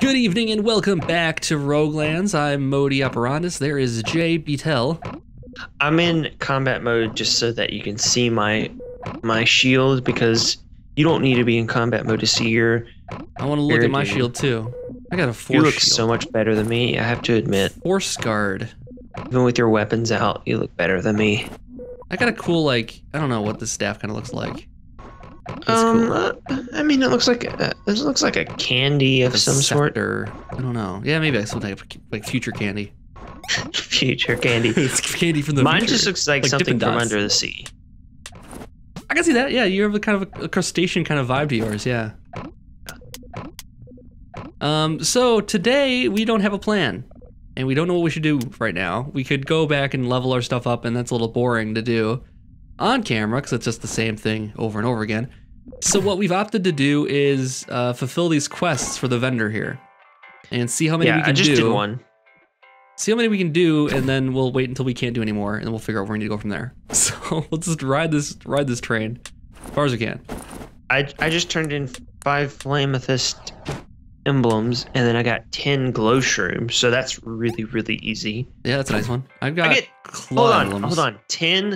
Good evening and welcome back to Roguelands. I'm Modi Operandus. There is Jbeetle. I'm in combat mode just so that you can see my shield, because you don't need to be in combat mode to see your... I want to look at my shield too. I got a force shield. You look so much better than me, I have to admit. Force guard. Even with your weapons out, you look better than me. I got a cool, like, I don't know what this staff kind of looks like. That's cool. I mean, it looks like a candy of some sort, or I don't know. Yeah, maybe it's something like future candy. Future candy. It's candy from the future. Mine just looks like something from under the sea. I can see that. Yeah, you have a kind of a crustacean kind of vibe to yours. Yeah. So today we don't have a plan, and we don't know what we should do right now. We could go back and level our stuff up, and that's a little boring to do on camera because it's just the same thing over and over again. So what we've opted to do is fulfill these quests for the vendor here and see how many we can do. Yeah, I just did one. See how many we can do, and then we'll wait until we can't do any more, and we'll figure out where we need to go from there. So let's just ride this train as far as we can. I just turned in 5 Flamethyst emblems, and then I got 10 glow shrooms, so that's really, really easy. Yeah, that's a nice one. I've got claw emblems. Hold on, 10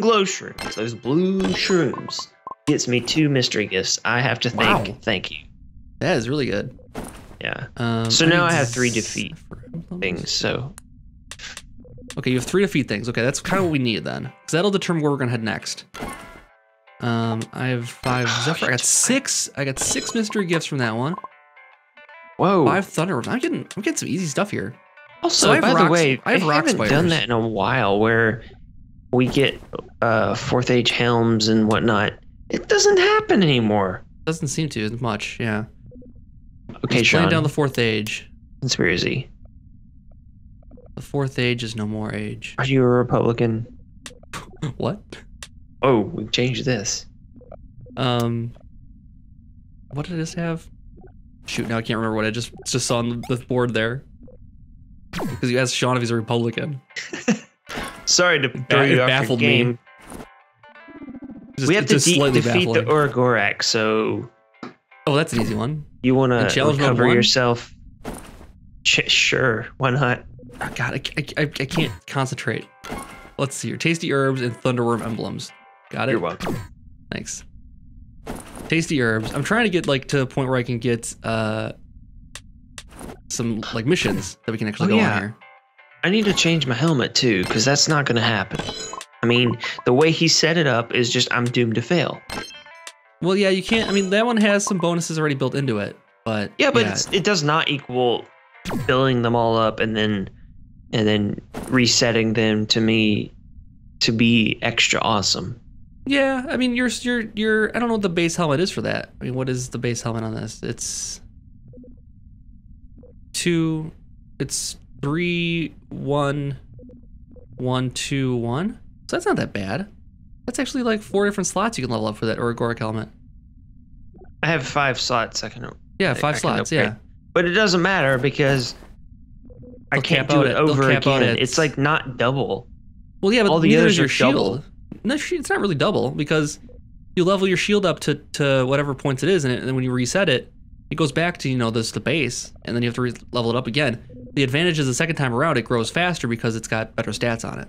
glow shrooms. Those blue shrooms. Gets me 2 mystery gifts. I have to thank you. That is really good. Yeah. So now I have 3 defeat things, so. Okay, you have 3 defeat things. Okay, that's kind of what we need then. Because that'll determine where we're going to head next. I have 5 Zephyr. I got six mystery gifts from that one. Whoa. 5 Thunder. I'm getting some easy stuff here. Also, so by the way, I haven't done that in a while where we get 4th Age Helms and whatnot. It doesn't happen anymore. Doesn't seem to as much, yeah. Okay, Sean. Playing down the 4th Age. Conspiracy. The 4th Age is no more age. Are you a Republican? What? Oh, we changed this. What did I just have? Shoot, now I can't remember what I just saw on the board there. Because you asked Sean if he's a Republican. Sorry to throw you off your game. Me. Just, we have to defeat the Orogorak, so... Oh, that's an easy one. You want to recover yourself? Sure, why not? Oh, God, I can't concentrate. Let's see here. Tasty herbs and thunderworm emblems. Got it? You're welcome. Thanks. Tasty herbs. I'm trying to get, like, to a point where I can get some, like, missions that we can actually go on here. I need to change my helmet, too, because that's not going to happen. I mean, the way he set it up is just, I'm doomed to fail. Well, yeah, you can't, I mean, that one has some bonuses already built into it, but... Yeah, but yeah. It does not equal building them all up and then resetting them to me to be extra awesome. Yeah, I mean, I don't know what the base helmet is for that. I mean, what is the base helmet on this? It's... 3, 1, 1, 2, 1. So that's not that bad. That's actually like 4 different slots you can level up for that Ur-Gorak helmet. I have 5 slots I can... Yeah, 5 slots, yeah. But it doesn't matter because I can't do it over again. It's like not double. Well, yeah, but neither is your shield. No, it's not really double because you level your shield up to whatever points it is, and then when you reset it, it goes back to, you know, the base, and then you have to level it up again. The advantage is the second time around, it grows faster because it's got better stats on it.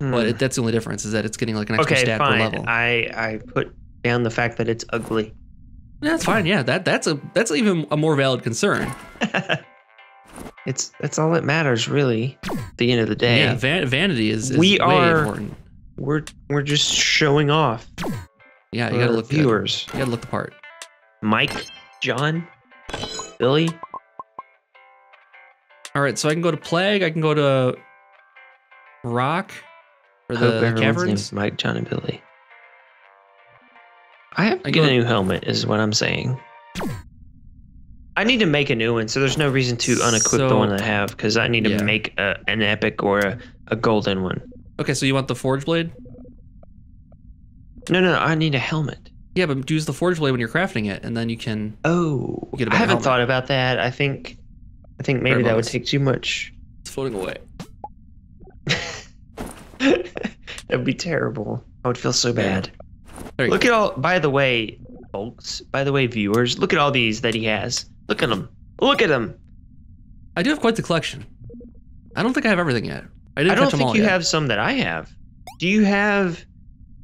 But that's the only difference, is that it's getting like an extra stat per level. I put down the fact that it's ugly. That's fine. Yeah, that's even a more valid concern. That's all that matters, really. At the end of the day. Yeah, vanity is way important. We're just showing off. Yeah, you gotta look viewers. Good. You gotta look the part. Mike, John, Billy. All right, so I can go to Plague. I can go to Rock. Or the caverns? Mike, John, and Billy. I have to get a new helmet, is what I'm saying. I need to make a new one, so there's no reason to unequip the one I have, because I need to make an epic or a golden one. Okay, so you want the Forge Blade? No, I need a helmet. Yeah, but use the Forge Blade when you're crafting it, and then you can... Oh, get a better helmet. I haven't thought about that. I think maybe that would take too much. It's floating away. That'd be terrible. I would feel so bad. Look at all, by the way, folks, by the way, viewers, look at all these that he has. Look at him. Look at him. I do have quite the collection. I don't think I have everything yet. I don't think you have some that I have. Do you have...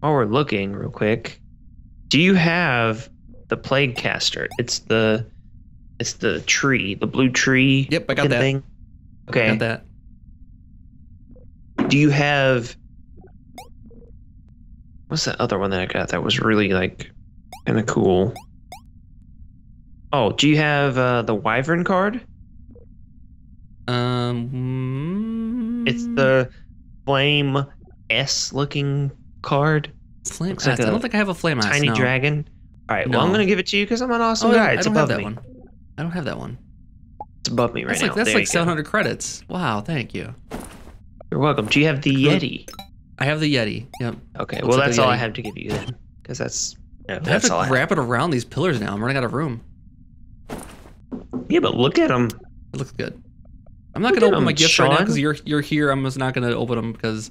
While we're looking real quick, do you have the Plaguecaster? It's the tree, the blue tree. Yep, I got that thing. Okay. I got that. Do you have... What's that other one that I got that was really, like, kind of cool? Oh, do you have the Wyvern card? It's the flame S looking card. Flame S. Like I don't think I have a flame S. Tiny dragon. All right. No. Well, I'm gonna give it to you because I'm an awesome guy. It's above me. I don't have that one. It's above me right now. That's like 700 credits. Wow. Thank you. You're welcome. Do you have the Yeti? I have the Yeti. Yep. Okay. Well, that's all I have to give you then, because that's. I have to wrap it around these pillars now. I'm running out of room. Yeah, but look at them. It looks good. I'm not gonna open my gifts right now because you're here. I'm just not gonna open them because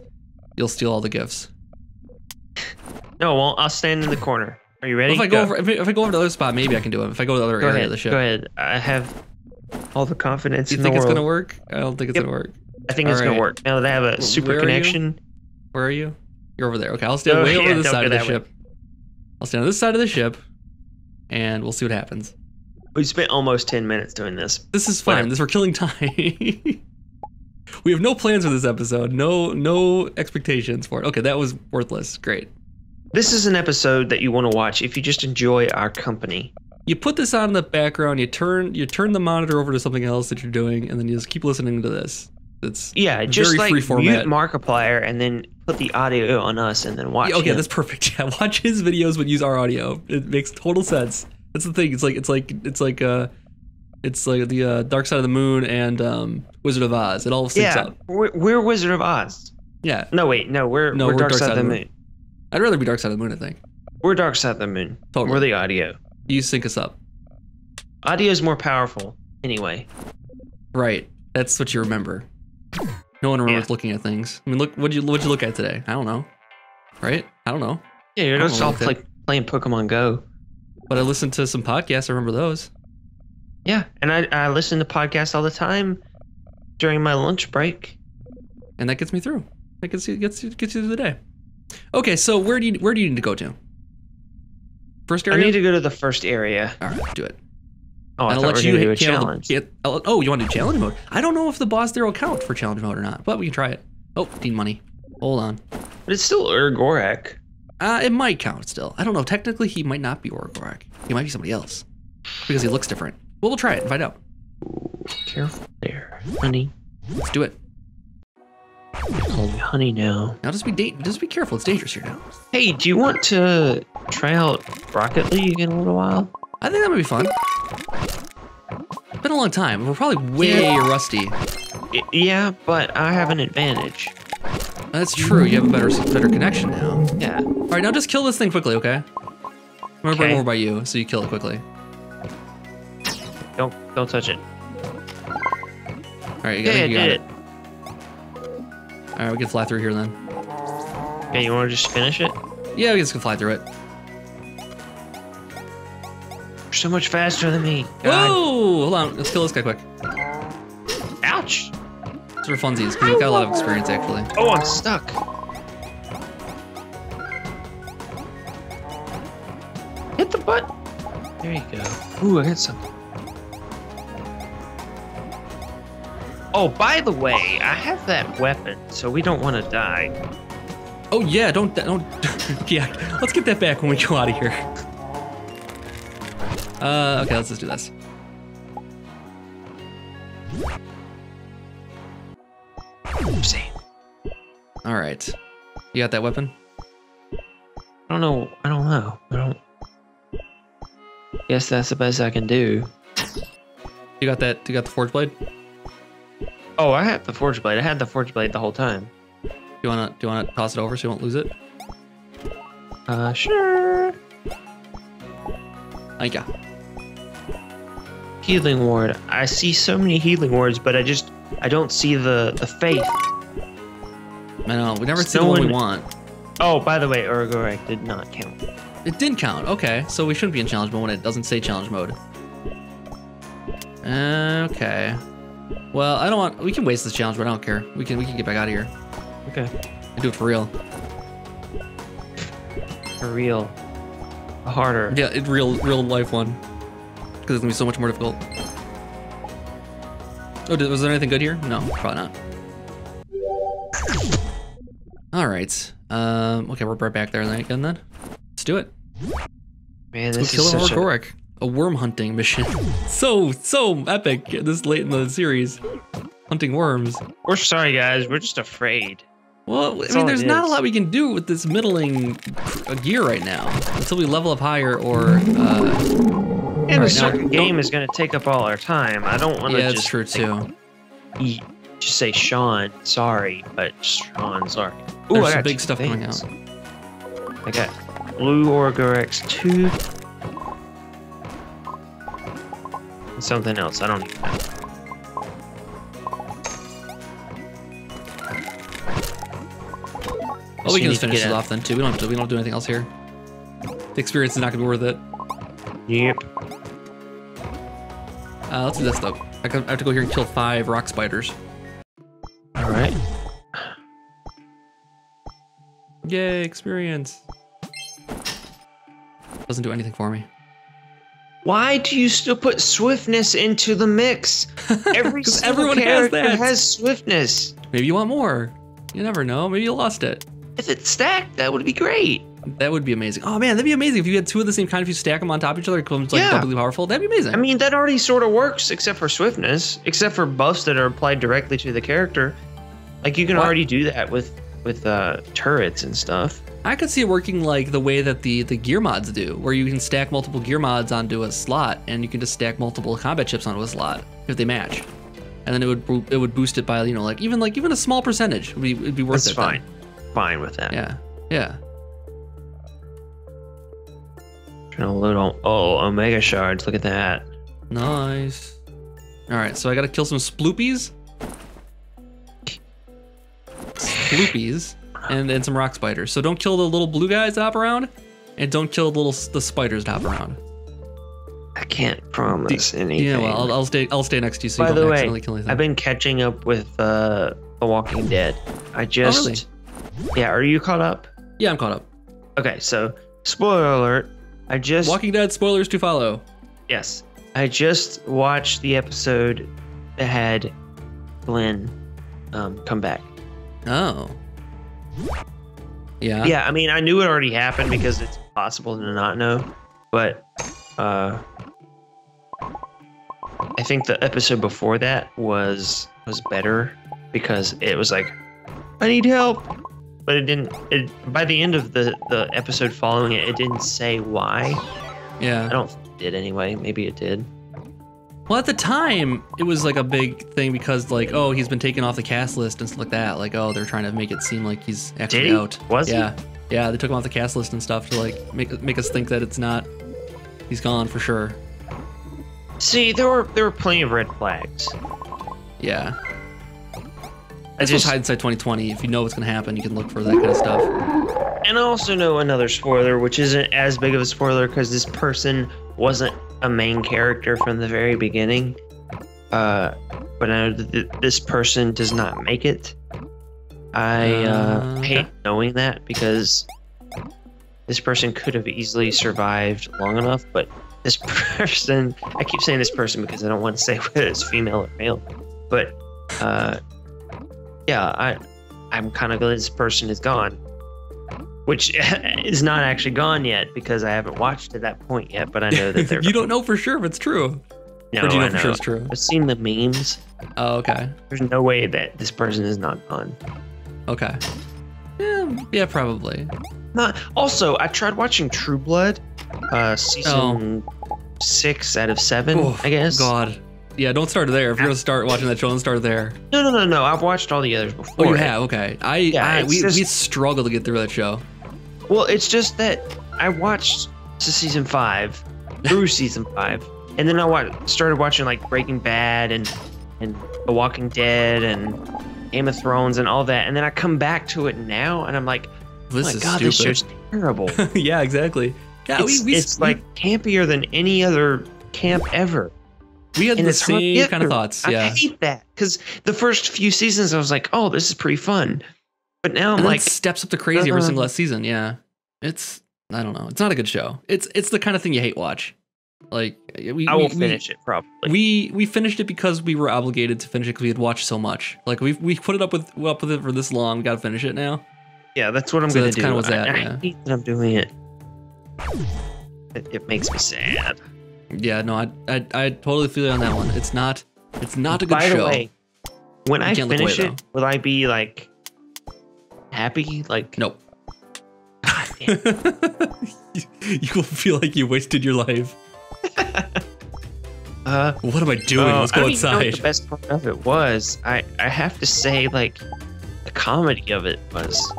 you'll steal all the gifts. No, well, I'll stand in the corner. Are you ready? Well, if I go over to the other spot, maybe I can do them. If I go to the other area of the ship, go ahead. I have all the confidence in the world. You think it's gonna work? I don't think it's gonna work. I think it's gonna work. Now they have a super connection. Where are you? You're over there. Okay, I'll stand way over this side of the ship. I'll stand on this side of the ship, and we'll see what happens. We spent almost 10 minutes doing this. This is fine. We're killing time. We have no plans for this episode. No expectations for it. Okay, that was worthless. Great. This is an episode that you want to watch if you just enjoy our company. You put this on in the background. You turn the monitor over to something else that you're doing, and then you just keep listening to this. It's just like free format. Mute Markiplier, and then put the audio on us, and then watch. Yeah, okay, that's perfect. Yeah, watch his videos, but use our audio. It makes total sense. That's the thing. It's like the Dark Side of the Moon and Wizard of Oz. It all syncs up. We're Wizard of Oz. Yeah. No, wait. No, we're Dark Side of the Moon. I'd rather be Dark Side of the Moon. I think. We're Dark Side of the Moon. Totally. We're the audio. You sync us up. Audio is more powerful, anyway. Right. That's what you remember. No one remembers looking at things. I mean, look. What'd you look at today? I don't know. Right? I don't know. Yeah, you're just all like playing Pokemon Go. But I listened to some podcasts. I remember those. Yeah, and I listen to podcasts all the time during my lunch break, and that gets me through. That gets you through the day. Okay, so where do you need to go to? First area. I need to go to the first area. All right, do it. Oh, I thought we were going to do a challenge. Oh, you want to do challenge mode? I don't know if the boss there will count for challenge mode or not, but we can try it. Oh, need money. Hold on. But it's still Ur-Gorak. It might count still. I don't know. Technically, he might not be Orogorak. He might be somebody else because he looks different. Well, we'll try it and find out. Careful there, honey. Let's do it. Call me honey now. Now just be careful. It's dangerous here now. Hey, do you want to try out Rocket League in a little while? I think that might be fun. It's been a long time. We're probably way rusty. Yeah, but I have an advantage. That's true. You have a better connection now. Yeah. All right, now just kill this thing quickly, okay? I'm gonna bring it over by you, so you kill it quickly. Don't touch it. All right, you got it. All right, we can fly through here then. Yeah, you want to just finish it? Yeah, we just can fly through it. You're so much faster than me. God. Whoa! Hold on, let's kill this guy quick. Ouch! For funsies, because I've got a lot of experience actually. Oh, I'm stuck. Hit the button. There you go. Ooh, I got something. Oh, by the way, I have that weapon, so we don't want to die. Oh yeah, don't. Yeah, let's get that back when we go out of here. Okay, let's just do this. All right, you got that weapon? I don't know. Guess that's the best I can do. You got that? You got the forge blade? Oh, I have the forge blade. I had the forge blade the whole time. Do you wanna toss it over so you won't lose it? Sure. I got healing ward. I see so many healing wards, but I don't see the faith. I know, we never see the one we want. Oh, by the way, Orogorak did not count. It didn't count, okay. So we shouldn't be in challenge mode when it doesn't say challenge mode. Okay. Well, I don't want. We can waste this challenge, but I don't care. We can get back out of here. Okay. And do it for real. For real. Harder. Yeah, it real life one. Because it's gonna be so much more difficult. Oh, was there anything good here? No, probably not. All right. Okay, we're right back there again then. Let's do it. Man, this is such a worm hunting mission. So epic this late in the series. Hunting worms. We're sorry, guys. We're just afraid. Well, I mean, there's not a lot we can do with this middling gear right now until we level up higher or. And the second game is going to take up all our time. I don't want to. Yeah, that's true too. Just say Sean, sorry, but Sean, sorry. Ooh, there's some big stuff coming out. I got blue Orogorak 2. And something else. I don't even know. Well, we can just finish this off then too. We don't have to do anything else here. The experience is not gonna be worth it. Yep. Let's do this though. I have to go here and kill 5 rock spiders. All right. Yay, experience. Doesn't do anything for me. Why do you still put swiftness into the mix? Every everyone has swiftness. Maybe you want more. You never know. Maybe you lost it. If it's stacked, that would be great. That would be amazing. Oh man, that'd be amazing if you had 2 of the same kind. If you stack them on top of each other, it becomes like doubly powerful. That'd be amazing. I mean, that already sort of works, except for swiftness, except for buffs that are applied directly to the character. Like you can already do that with turrets and stuff. I could see it working like the way that the gear mods do, where you can stack multiple gear mods onto a slot, and you can just stack multiple combat chips onto a slot if they match, and then it would boost it by even a small percentage. It'd be worth it. That's fine. Then. Fine with that. Yeah. Yeah. Trying to load on. Oh, Omega Shards. Look at that. Nice. Alright, so I gotta kill some Sploopies. Sploopies. And some rock spiders. So don't kill the little blue guys that hop around. And don't kill the spiders that hop around. I can't promise anything. Yeah, well, I'll stay next to you so you don't accidentally kill anything. By the way, I've been catching up with The Walking Dead. I just... Oh, really? Yeah, are you caught up? Yeah, I'm caught up. Okay, so, spoiler alert. I just... Walking Dead spoilers to follow. Yes. I just watched the episode that had Glenn come back. Oh. Yeah. Yeah, I mean, I knew it already happened because it's impossible to not know. But I think the episode before that was better because it was like, I need help. But it didn't. By the end of the episode following it, it didn't say why. Yeah. I don't think it did anyway. Maybe it did. Well, at the time, it was like a big thing because like, oh, he's been taken off the cast list and stuff like that. Like, oh, they're trying to make it seem like he's actually out. Was he? Yeah, they took him off the cast list and stuff to like make us think that it's not. He's gone for sure. See, there were plenty of red flags. Yeah. That's just hindsight 2020. If you know what's going to happen, you can look for that kind of stuff. And I also know another spoiler, which isn't as big of a spoiler because this person wasn't a main character from the very beginning. But I know that this person does not make it. I hate knowing that because this person could have easily survived long enough, but this person... I keep saying this person because I don't want to say whether it's female or male, but... yeah, I'm kind of glad this person is gone, which is not actually gone yet because I haven't watched to that point yet, but I know that they're... You don't know for sure if it's true. No, you know I know. Sure it's true. I've seen the memes. Oh, okay. There's no way that this person is not gone. Okay. Yeah, probably. Also, I tried watching True Blood, season 6 out of 7, oof, I guess. God. Yeah, don't start there. If you're going to start watching that show, don't start there. No. I've watched all the others before. Oh, you have? Okay. We struggled to get through that show. Well, it's just that I watched to season 5, through season 5, and then I started watching like Breaking Bad and The Walking Dead and Game of Thrones and all that, and then I come back to it now, and I'm like, oh my God, this show's terrible. Yeah, exactly. Yeah, it's like campier than any other camp ever. We had the same kind of thoughts. Yeah. I hate that because the first few seasons I was like, oh, this is pretty fun. But now I'm like, steps up to crazy every single season. Yeah. It's, I don't know. It's not a good show. It's the kind of thing you hate watch. Like I will finish it probably. We finished it because we were obligated to finish it because we had watched so much. Like we put it up with it for this long. We got to finish it now. Yeah, that's what I'm gonna do. Kind of what's that? I hate that I'm doing it. It makes me sad. Yeah, no, I totally feel you on that one. It's not a good show. By the way, when I finish it, will I be like happy? Like nope. God damn. You will feel like you wasted your life. What am I doing? Let's go outside. I don't even know what the best part of it was. I have to say, like, the comedy of it was.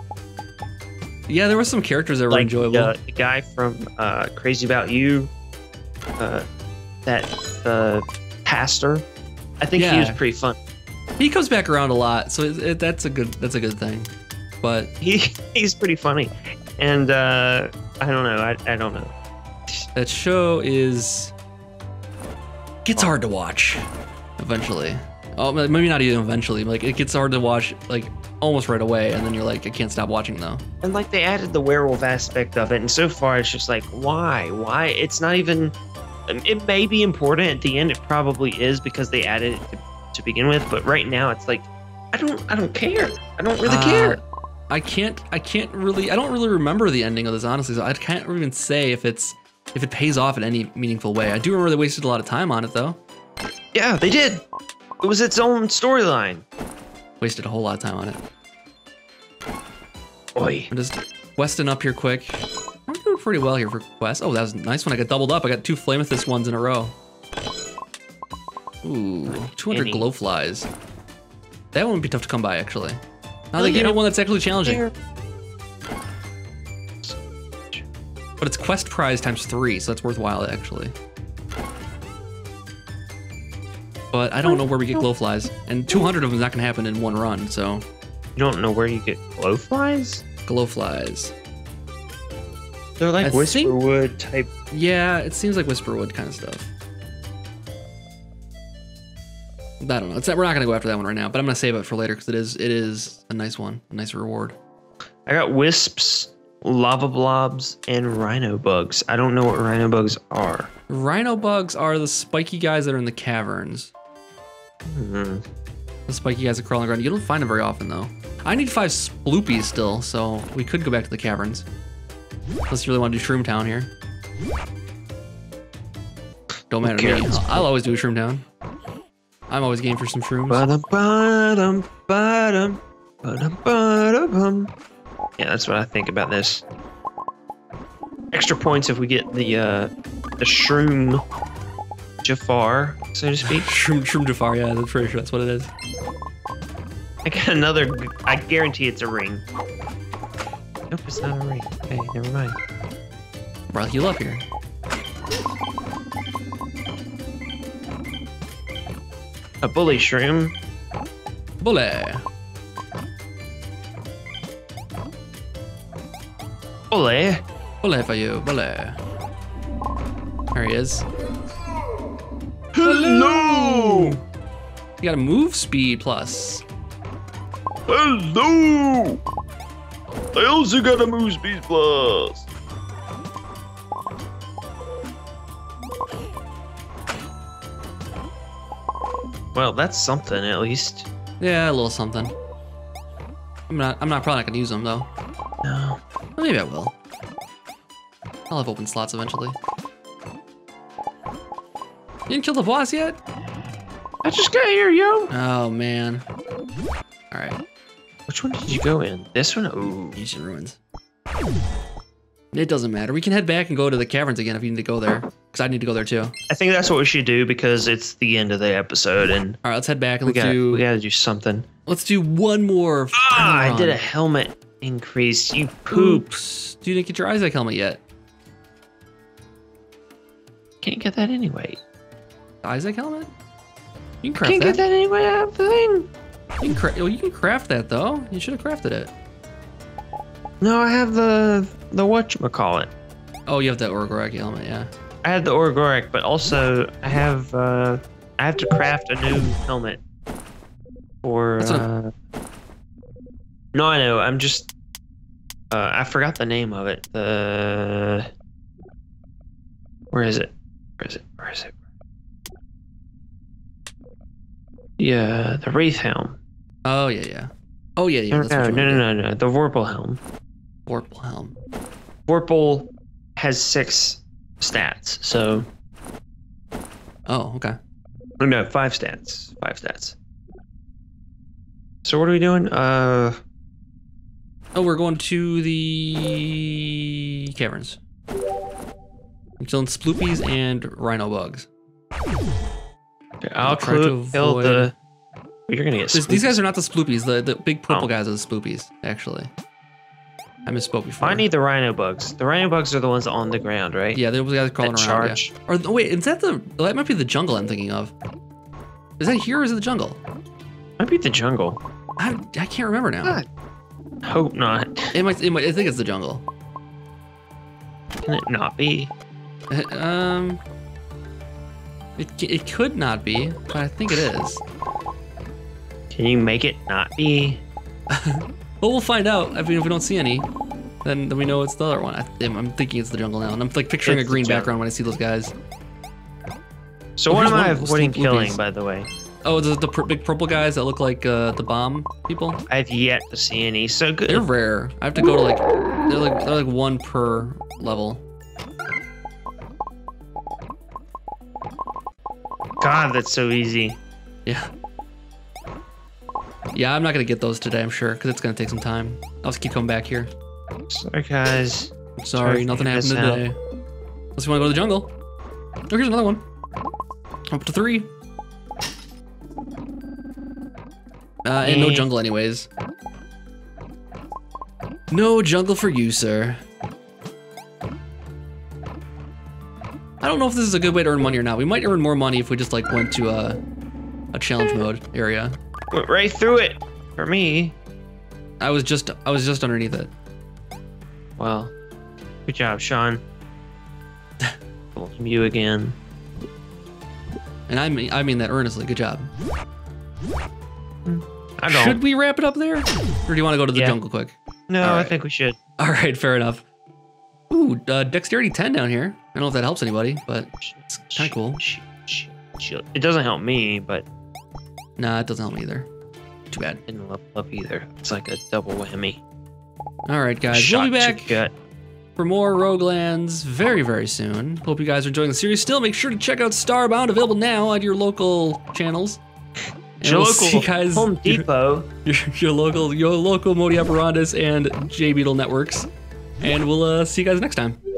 Yeah, there were some characters that were like, enjoyable. The guy from Crazy About You, that pastor, I think he was pretty fun. He comes back around a lot, so that's a good thing. But he's pretty funny, and I don't know. I don't know. That show gets hard to watch eventually. Oh, maybe not even eventually. Like it gets hard to watch like almost right away, and then you're like, I can't stop watching though. And like they added the werewolf aspect of it, and so far it's just like, why? Why? It's not even. It may be important at the end. It probably is because they added it to begin with. But right now it's like, I don't care. I don't really care. I don't really remember the ending of this honestly. So I can't even say if it pays off in any meaningful way. I do remember they wasted a lot of time on it, though. Yeah, they did. It was its own storyline. Wasted a whole lot of time on it. Oi. I'm just questing up here quick. I'm doing pretty well here for quests. Oh, that was a nice one. I got doubled up. I got 2 Flamethus ones in a row. Ooh, 200 glowflies. That one would be tough to come by, actually. Now they get one that's actually challenging. There. But it's quest prize ×3, so that's worthwhile actually. But I don't know where we get glowflies, and 200 of them is not gonna happen in one run. So you don't know where you get glowflies? Glowflies. They're like Whisperwood type. Yeah, it seems like Whisperwood kind of stuff. I don't know. It's not, we're not gonna go after that one right now, but I'm gonna save it for later because it is a nice one, a nice reward. I got wisps, lava blobs, and rhino bugs. I don't know what rhino bugs are. Rhino bugs are the spiky guys that are in the caverns. Mm-hmm. The spiky guys are crawling around. You don't find them very often, though. I need 5 sploopies still, so we could go back to the caverns. Unless you really want to do Shroom Town here. Don't matter to me. I'll always do Shroom Town. I'm always game for some shrooms. Ba-dum, ba-dum, ba-dum, ba-dum, ba-dum. Yeah, that's what I think about this. Extra points if we get the Shroom Jafar, so to speak. Shroom Jafar, yeah, I'm pretty sure that's what it is. I got another. I guarantee it's a ring. Nope, it's not a ring. Okay, never mind. Brought you up here. A bully shroom. Bully. Bully. Bully for you, bully. There he is. Hello! You got a move speed plus. Hello! I also got a move speed plus. Well, that's something at least. Yeah, a little something. I'm not probably not gonna use them though. No. Well, maybe I will. I'll have open slots eventually. You didn't kill the boss yet? I just got here, yo. Oh man. All right. Which one did you go in? This one? Ooh, ancient ruins. It doesn't matter. We can head back and go to the caverns again if you need to go there, because I need to go there too. I think that's what we should do because it's the end of the episode. And all right, let's head back and we gotta do something. Let's do one more. Ah, I did a helmet. Increased. You poops. Dude, you didn't get your Isaac helmet yet. Can't get that anyway. The Isaac helmet? You can craft that. Can't get that anyway. I have the thing. You can craft that though. You should have crafted it. No, I have the whatchamacallit. Oh, you have that Orogorak helmet, yeah. I had the Orogorak, but also I have I have to craft a new helmet. Or no, I know. I'm just I forgot the name of it. Where is it? Where is it? Where is it? Yeah, the Wraith helm. Oh yeah, yeah. Oh yeah, yeah. No. The Vorpal helm. Vorpal helm. Vorpal has 6 stats, so. Oh, okay. No, 5 stats. 5 stats. So what are we doing? Oh, we're going to the caverns. I'm killing Sploopies and Rhino Bugs. Okay, I'll kill the... You're gonna get Sploopies. These guys are not the Sploopies. The big purple guys are the Sploopies, actually. I misspoke before. I need the Rhino Bugs. The Rhino Bugs are the ones on the ground, right? Yeah, they're the guys crawling around. Charge. Yeah. Or, oh, wait, is that the... That might be the jungle I'm thinking of. Is that here or is it the jungle? Might be the jungle. I can't remember now. God. Hope not. It might. I think it's the jungle. Can it not be? It could not be, but I think it is. Can you make it not be? Well, we'll find out. I mean, if we don't see any, then we know it's the other one. I'm thinking it's the jungle now, and I'm like picturing a green background when I see those guys. So what am I avoiding killing, by the way? Oh, the big purple guys that look like the bomb people. I've yet to see any. So good. They're rare. I have to go to like they're like one per level. God, that's so easy. Yeah. Yeah, I'm not gonna get those today. I'm sure because it's gonna take some time. I'll just keep coming back here. Sorry, guys. I'm sorry, nothing happened today. Unless you want to go to the jungle. Oh, here's another one. Up to 3. And no jungle anyways. No jungle for you, sir. I don't know if this is a good way to earn money or not. We might earn more money if we just like went to a challenge mode area. Went right through it for me. I was just underneath it. Well, good job, Sean. You again. And I mean that earnestly. Good job. I don't. Should we wrap it up there? Or do you want to go to the jungle quick? No, right. I think we should. All right, fair enough. Ooh, dexterity 10 down here. I don't know if that helps anybody, but it's kind of cool. It doesn't help me, but... Nah, it doesn't help me either. Too bad. Didn't level up either. It's like a double whammy. All right, guys. Shot we'll be back for more Roguelands very, very soon. Hope you guys are enjoying the series. Still, make sure to check out Starbound, available now on your local channels. Your local guys, Home Depot, your local Modi Operandus and Jbeetle networks, and we'll see you guys next time.